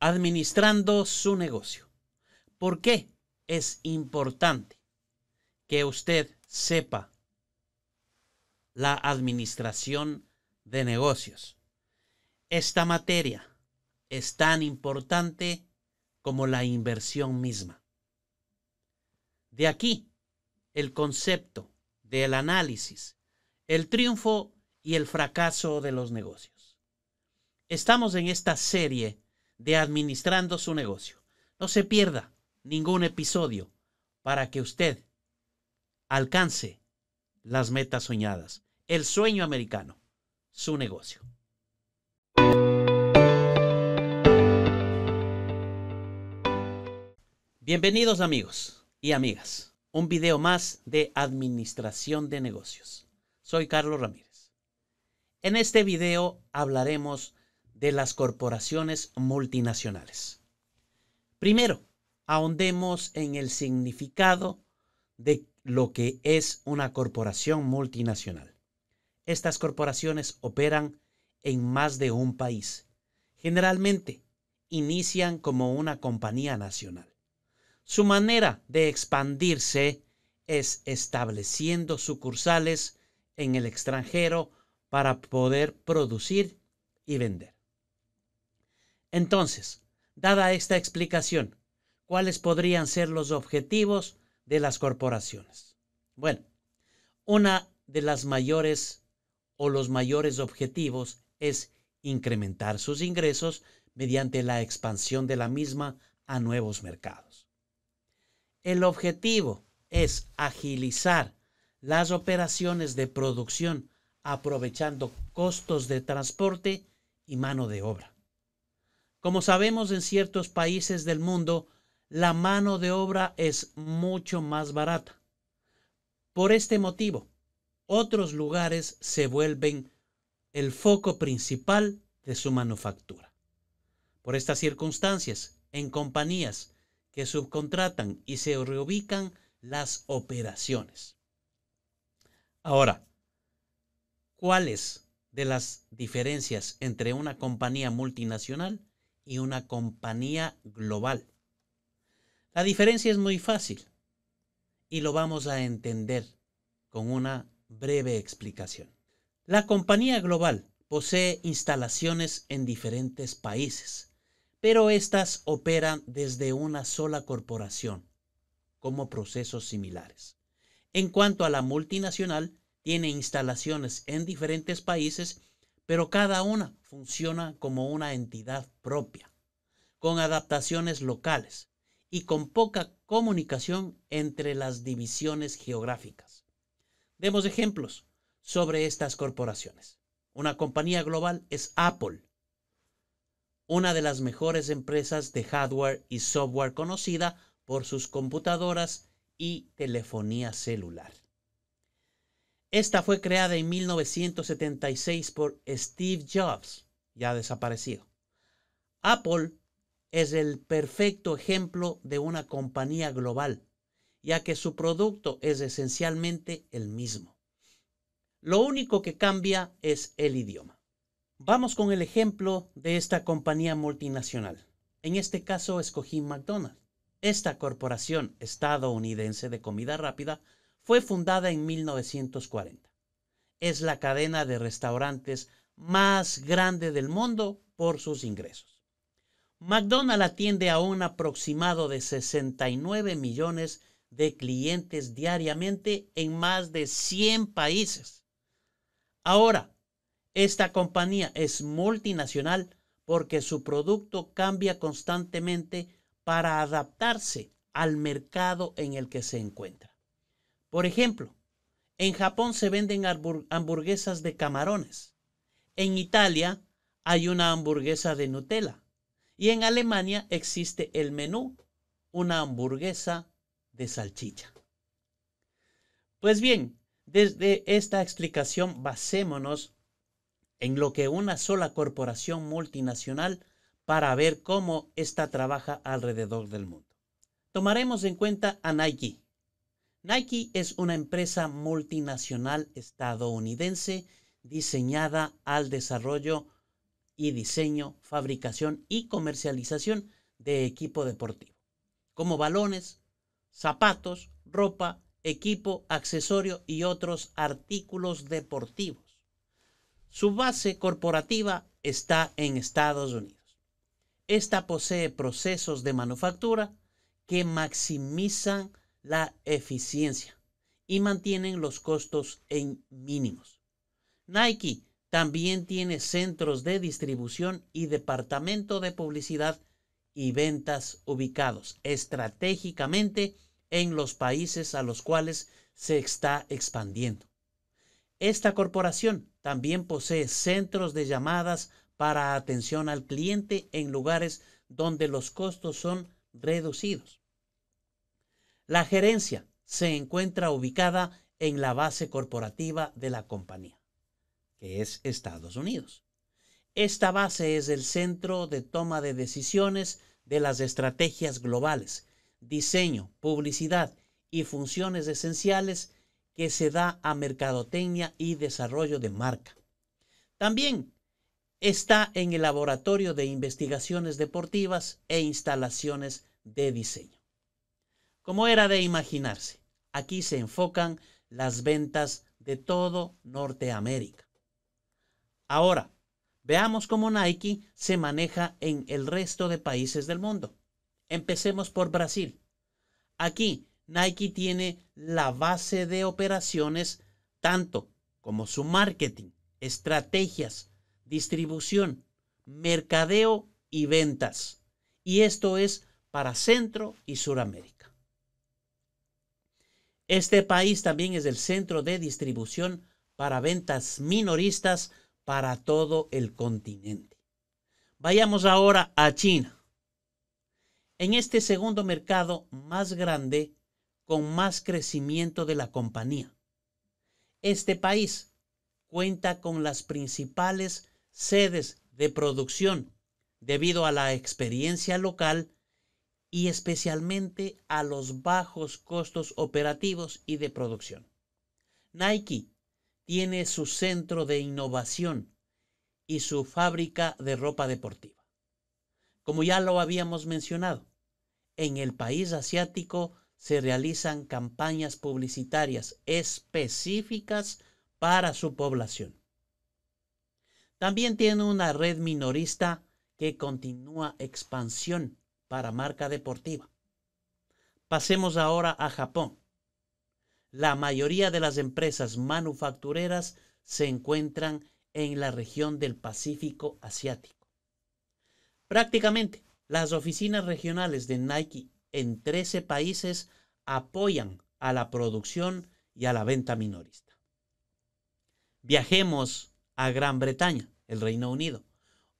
administrando su negocio. ¿Por qué es importante que usted sepa la administración de negocios? Esta materia es tan importante como la inversión misma. De aquí el concepto del análisis, el triunfo y el fracaso de los negocios. Estamos en esta serie de Administrando su negocio. No se pierda ningún episodio para que usted alcance las metas soñadas, el sueño americano, su negocio. Bienvenidos amigos y amigas, un video más de Administración de Negocios. Soy Carlos Ramírez. En este video hablaremos de las corporaciones multinacionales. Primero, ahondemos en el significado de lo que es una corporación multinacional. Estas corporaciones operan en más de un país. Generalmente, inician como una compañía nacional. Su manera de expandirse es estableciendo sucursales en el extranjero para poder producir y vender. Entonces, dada esta explicación, ¿cuáles podrían ser los objetivos de las corporaciones? Bueno, una de las mayores o los mayores objetivos es incrementar sus ingresos mediante la expansión de la misma a nuevos mercados. El objetivo es agilizar las operaciones de producción aprovechando costos de transporte y mano de obra. Como sabemos, en ciertos países del mundo, la mano de obra es mucho más barata. Por este motivo, otros lugares se vuelven el foco principal de su manufactura. Por estas circunstancias, en compañías que subcontratan y se reubican las operaciones. Ahora, ¿cuáles de las diferencias entre una compañía multinacional y una compañía global? La diferencia es muy fácil y lo vamos a entender con una breve explicación. La compañía global posee instalaciones en diferentes países, pero estas operan desde una sola corporación, como procesos similares. En cuanto a la multinacional, tiene instalaciones en diferentes países, pero cada una funciona como una entidad propia, con adaptaciones locales y con poca comunicación entre las divisiones geográficas. Demos ejemplos sobre estas corporaciones. Una compañía global es Apple, una de las mejores empresas de hardware y software conocida por sus computadoras y telefonía celular. Esta fue creada en 1976 por Steve Jobs, ya desaparecido. Apple es el perfecto ejemplo de una compañía global, ya que su producto es esencialmente el mismo. Lo único que cambia es el idioma. Vamos con el ejemplo de esta compañía multinacional. En este caso escogí McDonald's. Esta corporación estadounidense de comida rápida fue fundada en 1940. Es la cadena de restaurantes más grande del mundo por sus ingresos. McDonald's atiende a un aproximado de 69 millones de clientes diariamente en más de 100 países. Ahora, esta compañía es multinacional porque su producto cambia constantemente para adaptarse al mercado en el que se encuentra. Por ejemplo, en Japón se venden hamburguesas de camarones. En Italia hay una hamburguesa de Nutella. Y en Alemania existe el menú, una hamburguesa de salchicha. Pues bien, desde esta explicación basémonos en lo que una sola corporación multinacional para ver cómo ésta trabaja alrededor del mundo. Tomaremos en cuenta a Nike. Nike es una empresa multinacional estadounidense diseñada al desarrollo y diseño, fabricación y comercialización de equipo deportivo, como balones, zapatos, ropa, equipo, accesorio y otros artículos deportivos. Su base corporativa está en Estados Unidos. Esta posee procesos de manufactura que maximizan la eficiencia y mantienen los costos en mínimos. Nike también tiene centros de distribución y departamento de publicidad y ventas ubicados estratégicamente en los países a los cuales se está expandiendo. Esta corporación también posee centros de llamadas para atención al cliente en lugares donde los costos son reducidos. La gerencia se encuentra ubicada en la base corporativa de la compañía, que es Estados Unidos. Esta base es el centro de toma de decisiones de las estrategias globales, diseño, publicidad y funciones esenciales que se da a mercadotecnia y desarrollo de marca. También está en el laboratorio de investigaciones deportivas e instalaciones de diseño. Como era de imaginarse, aquí se enfocan las ventas de todo Norteamérica. Ahora, veamos cómo Nike se maneja en el resto de países del mundo. Empecemos por Brasil. Aquí Nike tiene la base de operaciones tanto como su marketing, estrategias, distribución, mercadeo y ventas. Y esto es para Centro y Suramérica. Este país también es el centro de distribución para ventas minoristas para todo el continente. Vayamos ahora a China. En este segundo mercado más grande, con más crecimiento de la compañía, este país cuenta con las principales sedes de producción debido a la experiencia local y especialmente a los bajos costos operativos y de producción. Nike tiene su centro de innovación y su fábrica de ropa deportiva. Como ya lo habíamos mencionado, en el país asiático se realizan campañas publicitarias específicas para su población. También tiene una red minorista que continúa expansión para marca deportiva. Pasemos ahora a Japón. La mayoría de las empresas manufactureras se encuentran en la región del Pacífico Asiático. Prácticamente, las oficinas regionales de Nike en 13 países apoyan a la producción y a la venta minorista. Viajemos a Gran Bretaña, el Reino Unido.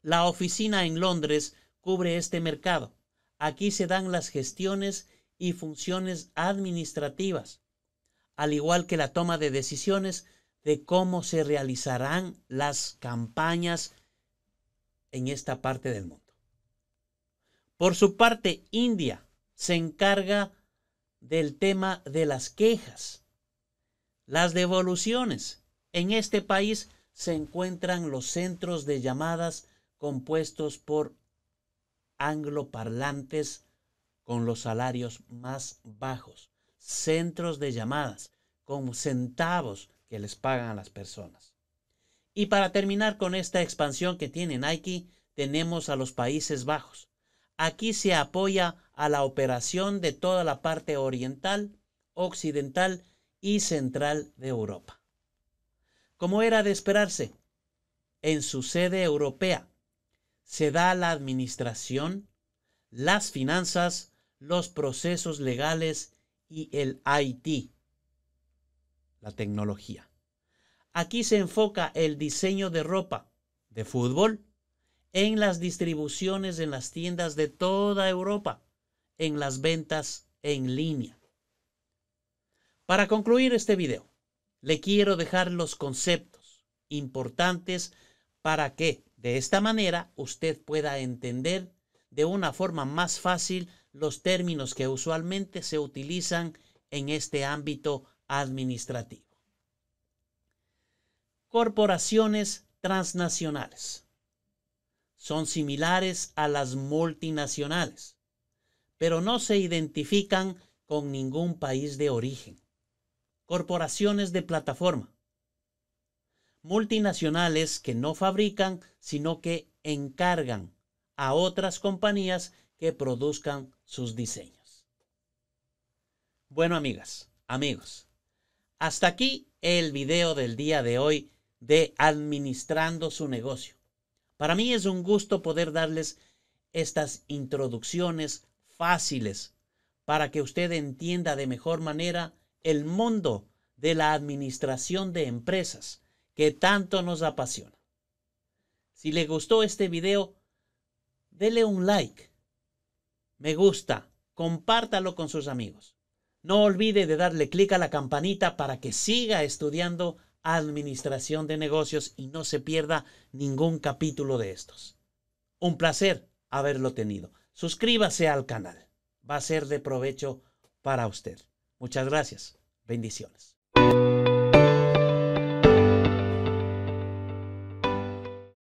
La oficina en Londres cubre este mercado. Aquí se dan las gestiones y funciones administrativas, al igual que la toma de decisiones de cómo se realizarán las campañas en esta parte del mundo. Por su parte, India se encarga del tema de las quejas, las devoluciones. En este país se encuentran los centros de llamadas compuestos por angloparlantes con los salarios más bajos, centros de llamadas con centavos que les pagan a las personas. Y para terminar con esta expansión que tiene Nike, tenemos a los Países Bajos. Aquí se apoya a la operación de toda la parte oriental, occidental y central de Europa. Como era de esperarse, en su sede europea se da la administración, las finanzas, los procesos legales y el IT, la tecnología. Aquí se enfoca el diseño de ropa, de fútbol, en las distribuciones en las tiendas de toda Europa, en las ventas en línea. Para concluir este video, le quiero dejar los conceptos importantes para que de esta manera usted pueda entender de una forma más fácil los términos que usualmente se utilizan en este ámbito administrativo. Corporaciones transnacionales. son similares a las multinacionales, pero no se identifican con ningún país de origen. Corporaciones de plataforma. Multinacionales que no fabrican, sino que encargan a otras compañías que produzcan sus diseños. Bueno, amigas, amigos, hasta aquí el video del día de hoy de Administrando su negocio. Para mí es un gusto poder darles estas introducciones fáciles para que usted entienda de mejor manera el mundo de la administración de empresas que tanto nos apasiona. Si le gustó este video, dele un like, me gusta, compártalo con sus amigos. No olvide de darle clic a la campanita para que siga estudiando Administración de negocios y no se pierda ningún capítulo de estos. Un placer haberlo tenido. Suscríbase al canal. Va a ser de provecho para usted. Muchas gracias. Bendiciones.